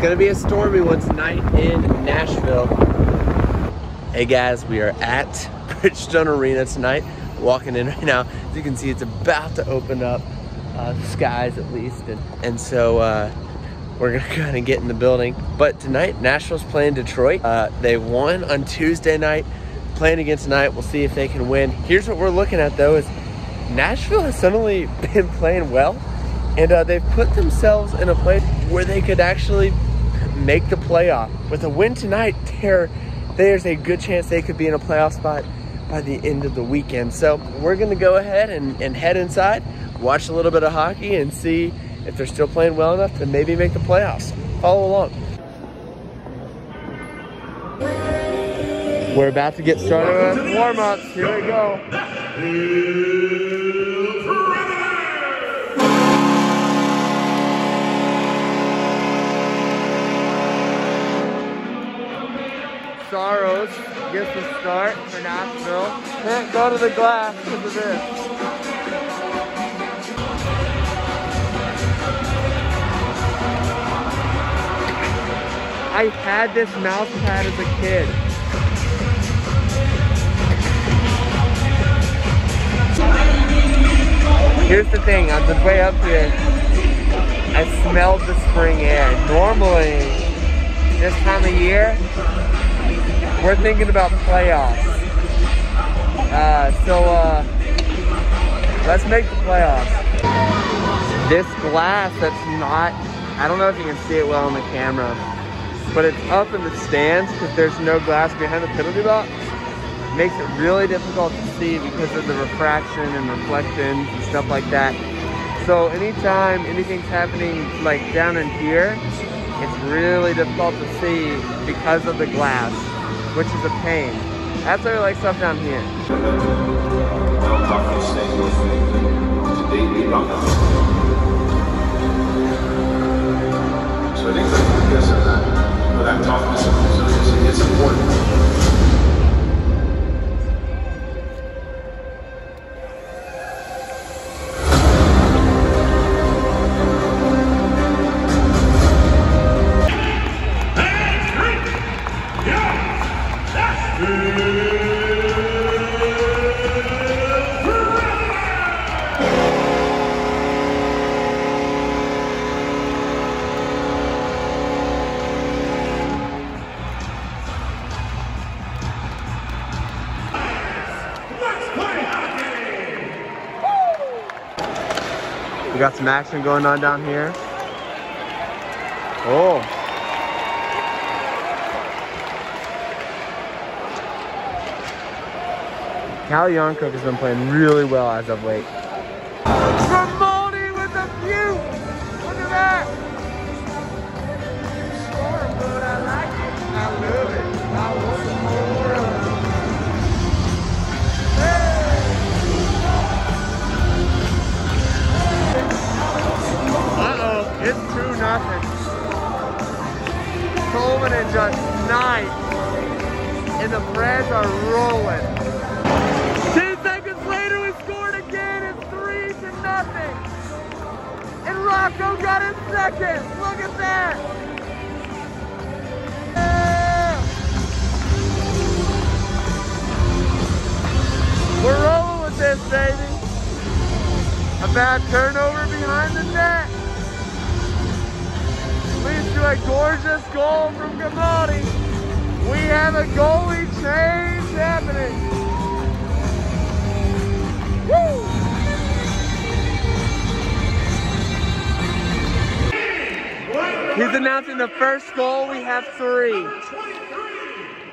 going to be a stormy one tonight in Nashville. Hey guys, we are at Bridgestone Arena tonight. Walking in right now. As you can see, it's about to open up, the skies at least. And so we're going to kind of get in the building. But tonight, Nashville's playing Detroit. They won on Tuesday night. Playing again tonight, we'll see if they can win. Here's what we're looking at though is Nashville has suddenly been playing well, and they've put themselves in a place where they could actually make the playoff. With a win tonight, there's a good chance they could be in a playoff spot by the end of the weekend. So we're gonna go ahead and head inside, watch a little bit of hockey and see if they're still playing well enough to maybe make the playoffs. Follow along. We're about to get started with warm-ups. Here we go. Saros gets the start for Nashville. Can't go to the glass because of this. I had this mouse pad as a kid. Here's the thing, on the way up here, I smelled the spring air. Normally, this time of year, we're thinking about playoffs. Let's make the playoffs. This glass that's not, I don't know if you can see it well on the camera, but it's up in the stands because there's no glass behind the penalty box. Makes it really difficult to see because of the refraction and reflections and stuff like that. So anytime anything's happening like down in here, it's really difficult to see because of the glass, which is a pain. That's why we like stuff down here. So I think that toughness and resilience is important. We got some action going on down here. Oh. Cal Youngkirk has been playing really well as of late. Grimaldi with a few! Look at that! I love it. I want it more. It's 2-0. Tolvanen just knifed, and the Preds are rolling. 10 seconds later, we scored again. It's 3-0. And Rocco got his second. Look at that. Yeah. We're rolling with this, baby. A bad turnover behind the net. Leads to a gorgeous goal from Grimaldi. We have a goalie change happening. Woo! He's announcing the first goal. We have 3.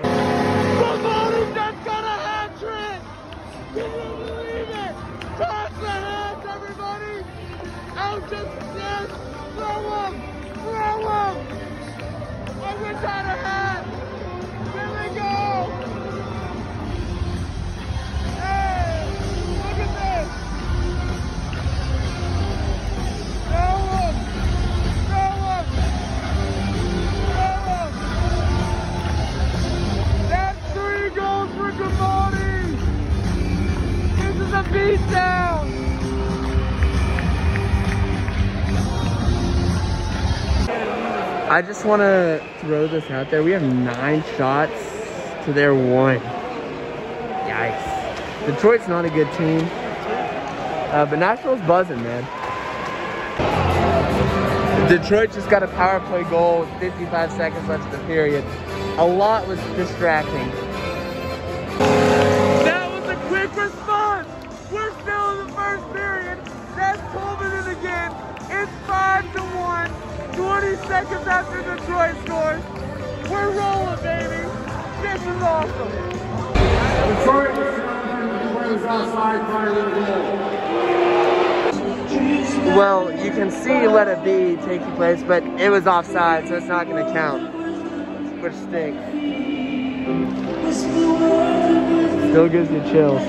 Grimaldi just got a hat trick. Can you believe it? Toss the hats, everybody. Out just stands. Throw them. I wish I had a hat. Here we go. Hey, look at this. Throw him. I just want to throw this out there. We have 9 shots to their 1. Yikes. Detroit's not a good team. But Nashville's buzzing, man. Detroit just got a power play goal with 55 seconds left in the period. A lot was distracting. That was a quick response. We're still in the first period. That's Tolvanen again. It's 5-1. 20 seconds after Detroit scores. We're rolling, baby. This is awesome. Detroit was outside prior to the goal. Well, you can see Let It Be taking place, but it was offside, so it's not going to count, which stinks. Still gives me chills.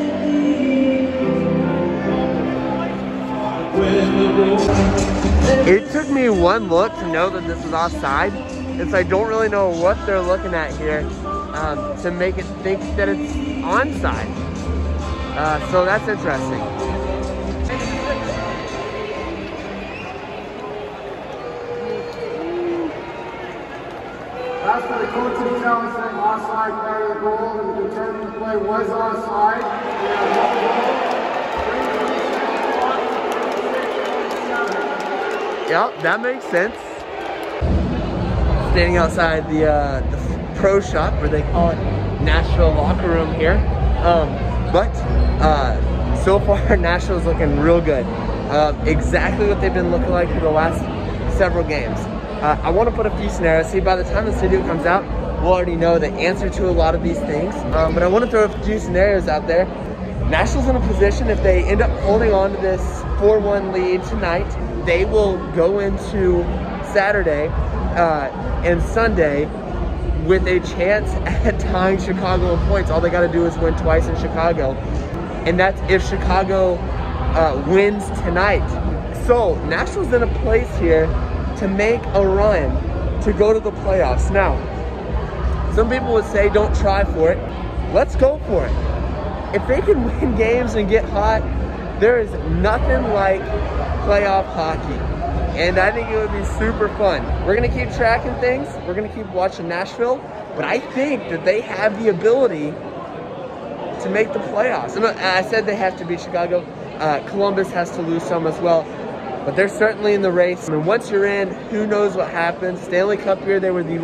It took me one look to know that this was offside, and so I don't really know what they're looking at here to make it think that it's onside. So that's interesting. As for the coaching challenge that offside prior to the goal, and the return to play was offside. We have no goal. Yep, that makes sense. Standing outside the pro shop, where they call it Nashville Locker Room here. So far, Nashville's looking real good. Exactly what they've been looking like for the last several games. I want to put a few scenarios. See, by the time this video comes out, we'll already know the answer to a lot of these things. But I want to throw a few scenarios out there. Nashville's in a position, if they end up holding on to this 4-1 lead tonight, they will go into Saturday and Sunday with a chance at tying Chicago in points. All they got to do is win twice in Chicago. And that's if Chicago wins tonight. So Nashville's in a place here to make a run to go to the playoffs. Now, some people would say don't try for it. Let's go for it. If they can win games and get hot, there is nothing like playoff hockey. And I think it would be super fun. We're gonna keep tracking things. We're gonna keep watching Nashville, but I think that they have the ability to make the playoffs. And I said they have to beat Chicago. Columbus has to lose some as well. But they're certainly in the race. I mean, once you're in, who knows what happens. Stanley Cup year, they were the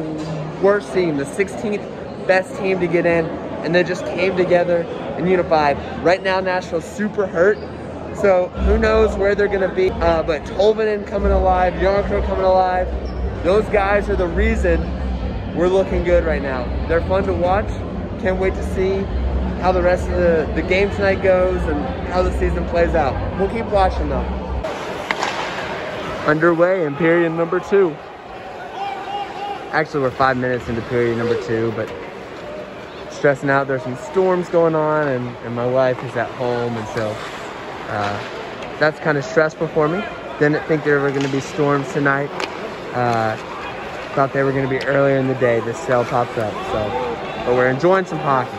worst team, the 16th best team to get in, and they just came together and unified. Right now, Nashville's super hurt, so who knows where they're going to be. But Tolvanen coming alive, Youngkirk coming alive, those guys are the reason we're looking good right now. They're fun to watch. Can't wait to see how the rest of the game tonight goes and how the season plays out. We'll keep watching, though. Underway in period number 2. Actually, we're 5 minutes into period number 2, but stressing out. There's some storms going on, and my wife is at home, and so that's kind of stressful for me. Didn't think there were going to be storms tonight. Thought they were going to be earlier in the day. This cell popped up, so but we're enjoying some hockey.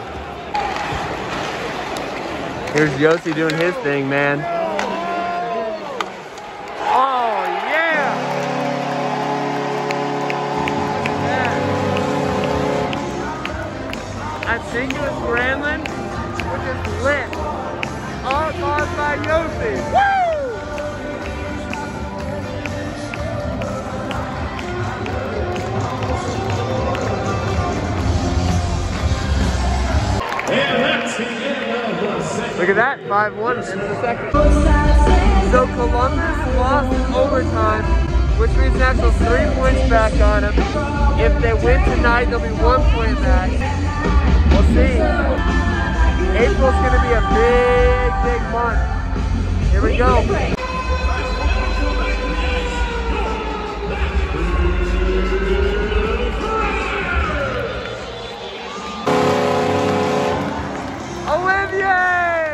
Here's Yossi doing his thing, man. Nicholas Granlund, which is lit, all caused by Yossi. Woo! Look at that, 5-1 into the second. So Columbus lost in overtime, which means Nashville's 3 points back on them. If they win tonight, they'll be 1 point back. We'll see. April's gonna be a big, big month. Here we go. Olivier!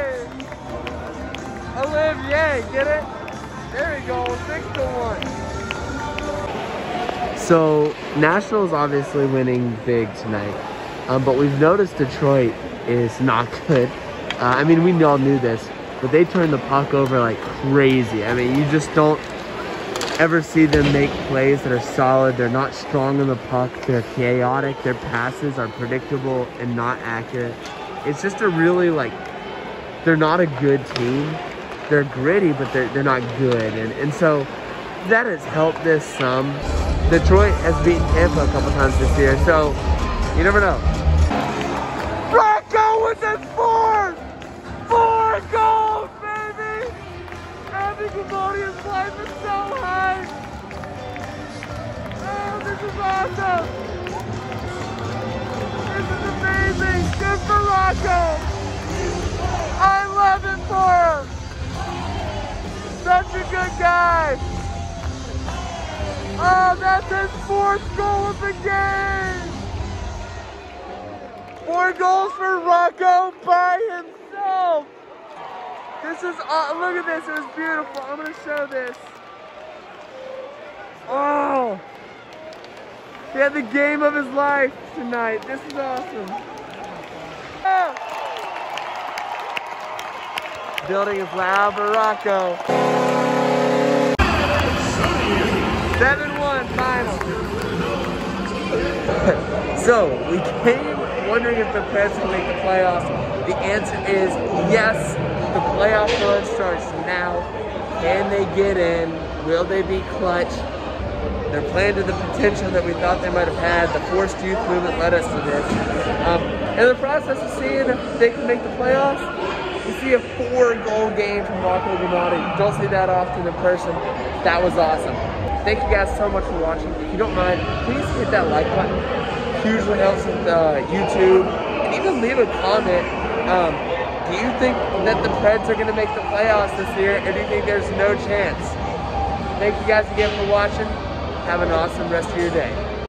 Olivier, get it? There we go, 6-1. So Nashville's obviously winning big tonight, but we've noticed Detroit is not good. I mean, we all knew this, but they turn the puck over like crazy. I mean, you just don't, ever see them make plays that are solid. They're not strong in the puck. They're chaotic. Their passes are predictable and not accurate. It's just a really, like, they're not a good team. They're gritty, but they're not good. And so that has helped this some. Detroit has beaten Tampa a couple times this year, so you never know. Rocco with his four goals, baby! Andy Grimaldi's life is so high. Oh, this is awesome. This is amazing. Good for Rocco. I love it for him. Such a good guy. Oh, that's his fourth goal of the game. 4 goals for Rocco by himself. This is, look at this, it was beautiful. I'm gonna show this. Oh, he had the game of his life tonight. This is awesome. Yeah. Building is loud for Rocco. 7-1 final. So we came wondering if the Preds would make the playoffs. The answer is yes. The playoff run starts now. Can they get in? Will they be clutch? They're playing to the potential that we thought they might have had. The forced youth movement led us to this. And the process of seeing if they can make the playoffs, you see a 4-goal game from Rocco Grimaldi. You don't see that often in person. That was awesome. Thank you guys so much for watching. If you don't mind, please hit that like button. Hugely helps with YouTube, and even leave a comment. Do you think that the Preds are going to make the playoffs this year, or do you think there's no chance? Thank you guys again for watching. Have an awesome rest of your day.